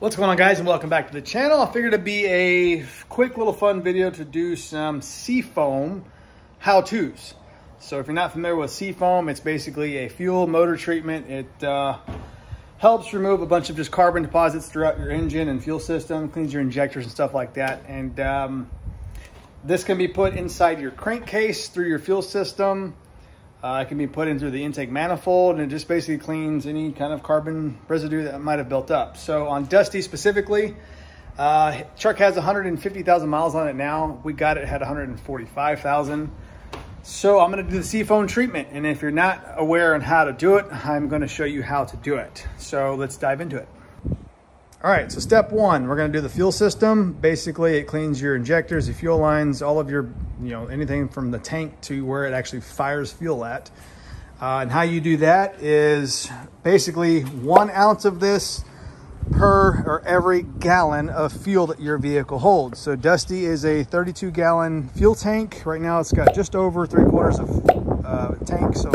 What's going on, guys, and welcome back to the channel. I figured it'd be a quick little fun video to do some Seafoam how-tos. So if you're not familiar with Seafoam, it's basically a fuel motor treatment. It helps remove a bunch of just carbon deposits throughout your engine and fuel system, cleans your injectors and stuff like that. And this can be put inside your crankcase through your fuel system. It can be put in through the intake manifold, and it just basically cleans any kind of carbon residue that might have built up. So on Dusty specifically, truck has 150,000 miles on it now. We got it at 145,000. So I'm going to do the Seafoam treatment, and if you're not aware on how to do it, I'm going to show you how to do it. So let's dive into it. All right, so step one, we're going to do the fuel system. Basically, it cleans your injectors, the fuel lines, all of your, anything from the tank to where it actually fires fuel at. And how you do that is basically 1 ounce of this per or every gallon of fuel that your vehicle holds. So Dusty is a 32-gallon fuel tank. Right now, it's got just over 3/4 of tank. So,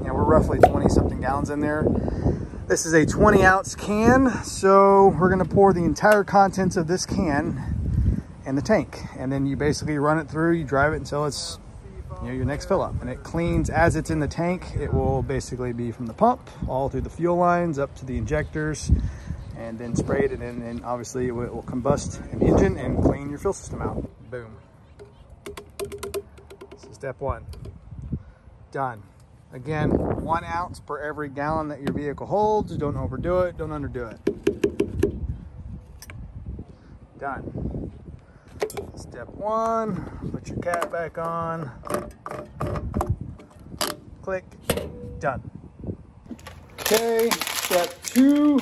we're roughly 20-something gallons in there. This is a 20-ounce can, so we're going to pour the entire contents of this can in the tank, and then you basically run it through, you drive it until it's your next fill up, and it cleans as it's in the tank. It will basically be from the pump all through the fuel lines up to the injectors, and then sprayed, and then obviously it will combust an engine and clean your fuel system out. Boom. So step one, done. Again, 1 ounce per every gallon that your vehicle holds. Don't overdo it, don't underdo it. Done. Step one, put your cap back on. Click, done. Okay, step two,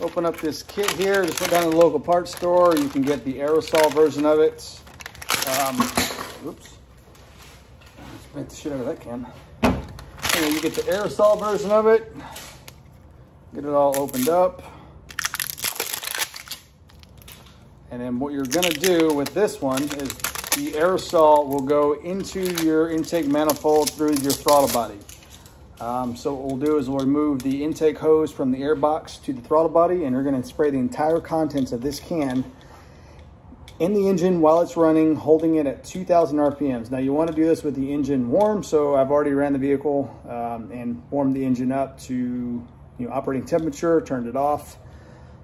open up this kit here. Just go down to the local parts store. You can get the aerosol version of it. Oops, I spent the shit out of that can. You get the aerosol version of it, get it all opened up, and then what you're going to do with this one is the aerosol will go into your intake manifold through your throttle body. So what we'll do is we'll remove the intake hose from the air box to the throttle body, and we're going to spray the entire contents of this can in the engine while it's running, holding it at 2,000 RPMs. Now you want to do this with the engine warm, so I've already ran the vehicle and warmed the engine up to operating temperature, turned it off.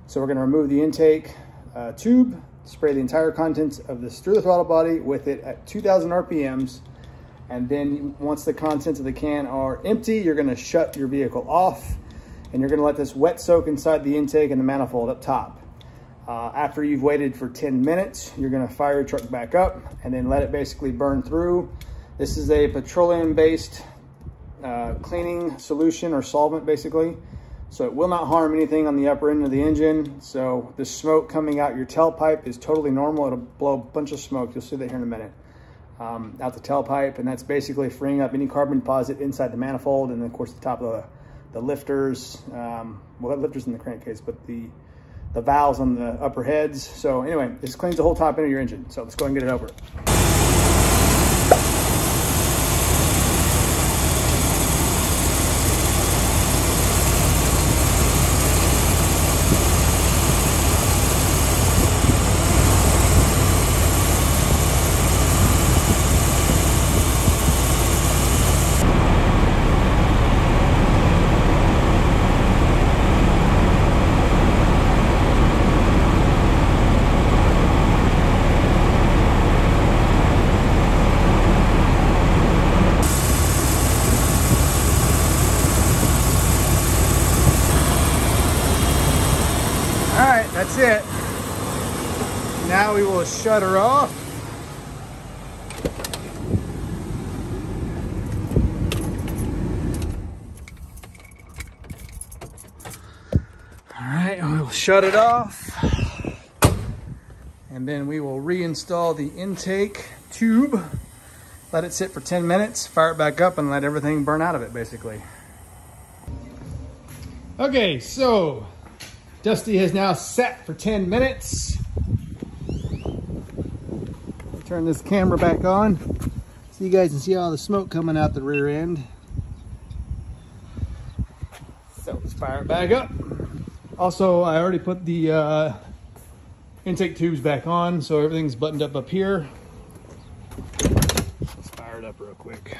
So we're going to remove the intake tube, spray the entire contents of this through the throttle body with it at 2,000 RPMs, and then once the contents of the can are empty, you're going to shut your vehicle off, and you're going to let this wet soak inside the intake and the manifold up top. After you've waited for 10 minutes, you're going to fire your truck back up and then let it basically burn through. This is a petroleum-based cleaning solution or solvent, basically. So it will not harm anything on the upper end of the engine. So the smoke coming out your tailpipe is totally normal. It'll blow a bunch of smoke. You'll see that here in a minute. Out the tailpipe, and that's basically freeing up any carbon deposit inside the manifold, and then, of course, the top of the lifters. Well, that lifter's in the crankcase, but the valves on the upper heads. So anyway, this cleans the whole top end of your engine. So let's go ahead and get it over. That's it. Now we will shut her off. All right, we'll shut it off. And then we will reinstall the intake tube. Let it sit for 10 minutes, fire it back up, and let everything burn out of it, basically. Okay, so Dusty has now sat for 10 minutes. Turn this camera back on so you guys can see all the smoke coming out the rear end. So let's fire it back up. Also, I already put the intake tubes back on, so everything's buttoned up here. Let's fire it up real quick.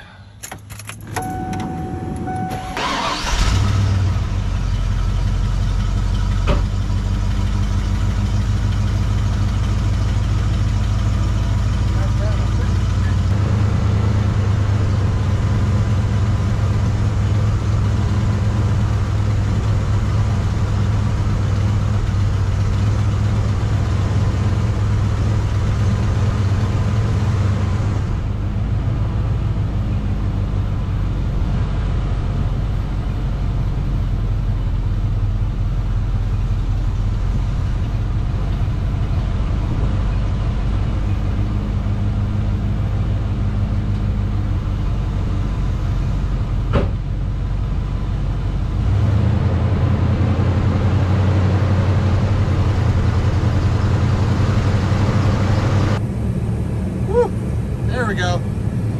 There we go.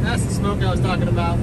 That's the smoke I was talking about.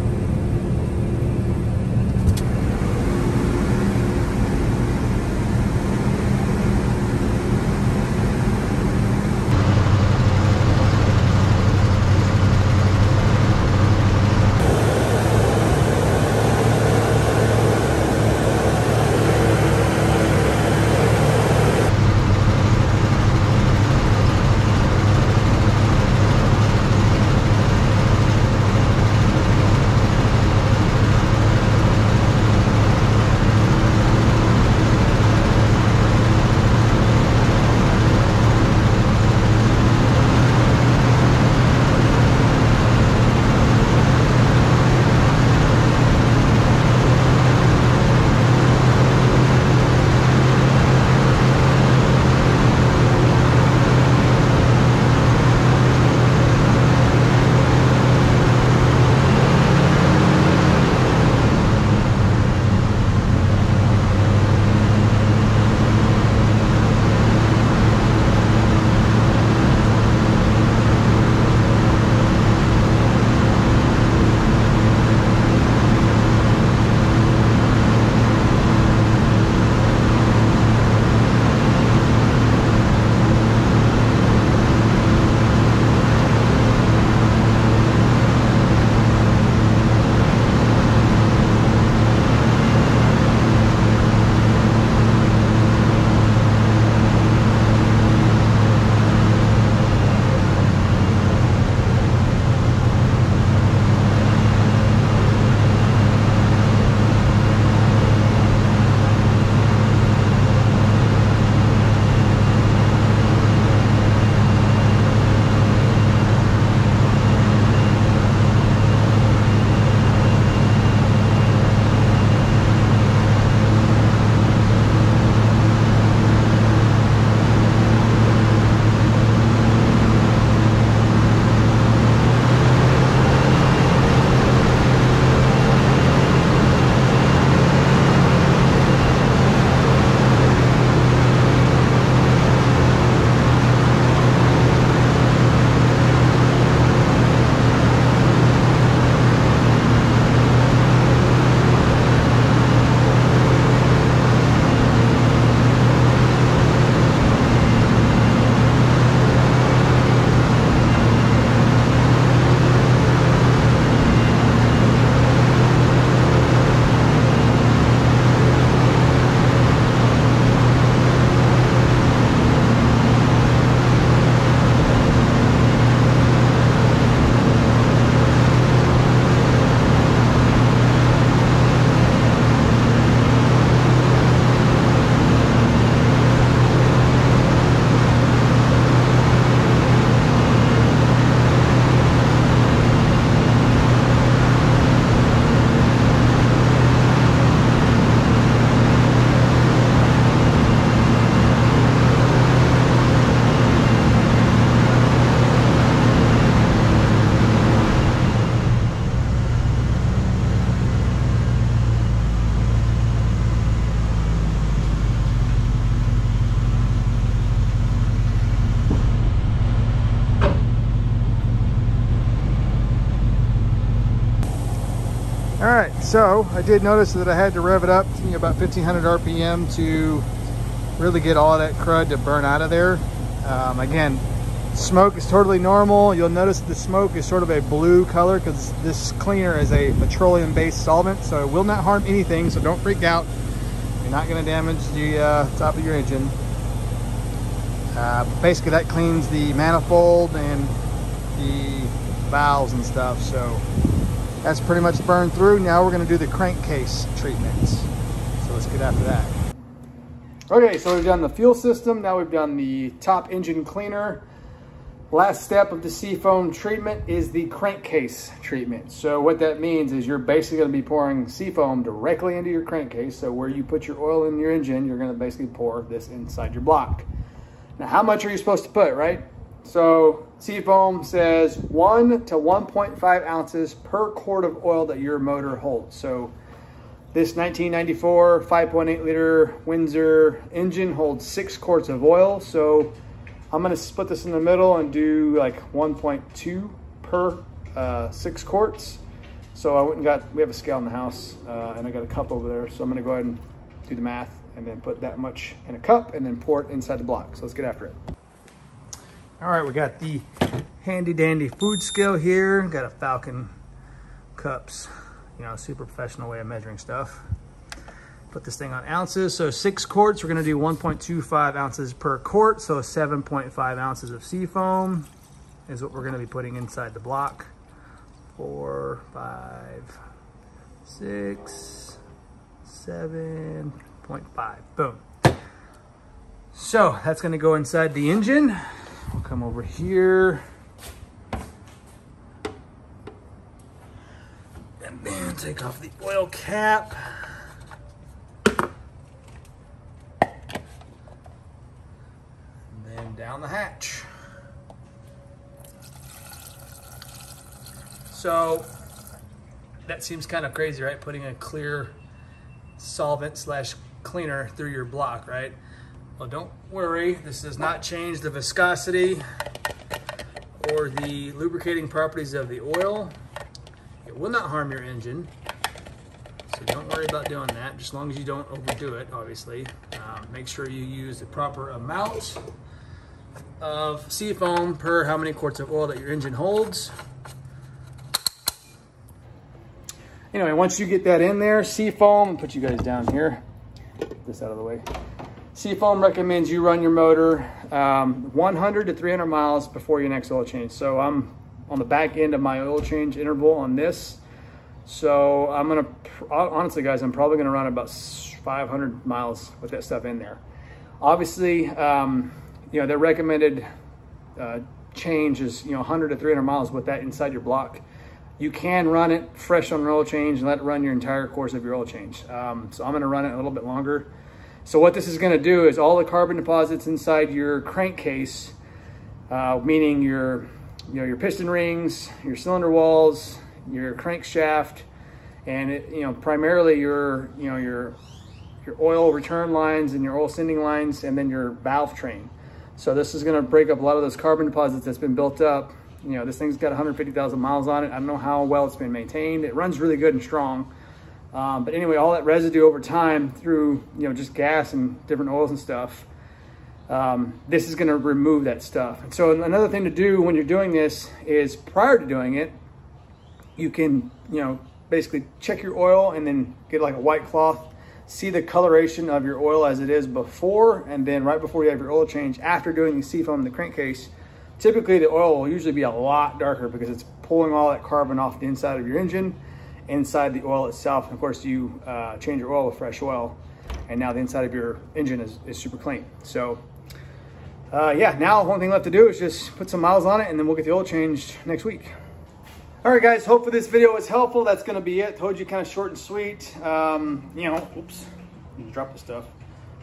Alright, so I did notice that I had to rev it up to about 1500 RPM to really get all that crud to burn out of there. Again, smoke is totally normal. You'll notice the smoke is sort of a blue color because this cleaner is a petroleum-based solvent, so it will not harm anything, so don't freak out. You're not going to damage the top of your engine. Basically, that cleans the manifold and the valves and stuff, so that's pretty much burned through. Now we're going to do the crankcase treatments, so let's get after that. Okay, so we've done the fuel system. Now we've done the top engine cleaner. Last step of the Seafoam treatment is the crankcase treatment. So what that means is you're basically going to be pouring Seafoam directly into your crankcase. So where you put your oil in your engine, you're going to basically pour this inside your block. Now, how much are you supposed to put, right? So Seafoam says 1 to 1.5 ounces per quart of oil that your motor holds. So this 1994 5.8 liter Windsor engine holds 6 quarts of oil. So I'm going to split this in the middle and do like 1.2 per 6 quarts. So I went and got, we have a scale in the house and I got a cup over there. So I'm going to go ahead and do the math and then put that much in a cup and then pour it inside the block. So let's get after it. All right, we got the handy dandy food scale here. Got a Falcon cups, you know, super professional way of measuring stuff. Put this thing on ounces. So 6 quarts, we're gonna do 1.25 ounces per quart. So 7.5 ounces of Seafoam is what we're gonna be putting inside the block. 4, 5, 6, 7.5, boom. So that's gonna go inside the engine. We'll come over here. And then take off the oil cap. Down the hatch. So that seems kind of crazy, right? Putting a clear solvent slash cleaner through your block, right? Well, don't worry. This does not change the viscosity or the lubricating properties of the oil. It will not harm your engine. So don't worry about doing that, just as long as you don't overdo it, obviously. Make sure you use the proper amount of Seafoam per how many quarts of oil that your engine holds. Anyway, once you get that in there, Seafoam, I'll put you guys down here, get this out of the way. Seafoam recommends you run your motor 100 to 300 miles before your next oil change. So I'm on the back end of my oil change interval on this. So I'm gonna, honestly guys, I'm probably gonna run about 500 miles with that stuff in there. Obviously, you know, their recommended change is, you know, 100 to 300 miles with that inside your block. You can run it fresh on an oil change and let it run your entire course of your oil change. So I'm going to run it a little bit longer. So what this is going to do is all the carbon deposits inside your crankcase, meaning your, you know, your piston rings, your cylinder walls, your crankshaft, and it, you know, primarily your, you know, your oil return lines and your oil sending lines, and then your valve train. So this is gonna break up a lot of those carbon deposits that's been built up. You know, this thing's got 150,000 miles on it. I don't know how well it's been maintained. It runs really good and strong. But anyway, all that residue over time through, you know, just gas and different oils and stuff, this is gonna remove that stuff. And so another thing to do when you're doing this is prior to doing it, you can, you know, basically check your oil and then get like a white cloth, see the coloration of your oil as it is before, and then right before you have your oil change, after doing the Seafoam in the crankcase, typically the oil will usually be a lot darker because it's pulling all that carbon off the inside of your engine, inside the oil itself. And of course, you change your oil with fresh oil, and now the inside of your engine is super clean. So yeah, now one thing left to do is just put some miles on it, and then we'll get the oil changed next week. All right, guys, hopefully this video was helpful. That's going to be it. Told you kind of short and sweet. You know, oops, drop the stuff.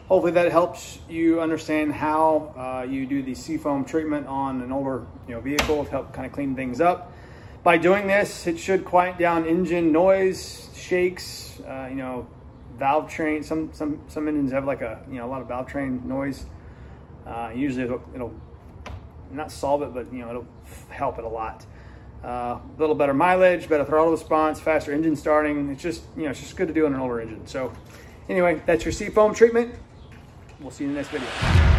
Hopefully that helps you understand how you do the Seafoam treatment on an older, you know, vehicle to help kind of clean things up. By doing this, it should quiet down engine noise, shakes, you know, valve train. Some engines have like a, you know, a lot of valve train noise. Usually it'll not solve it, but, you know, it'll help it a lot. A little better mileage, better throttle response, faster engine starting. It's just, you know, it's just good to do on an older engine. So anyway, that's your Seafoam treatment. We'll see you in the next video.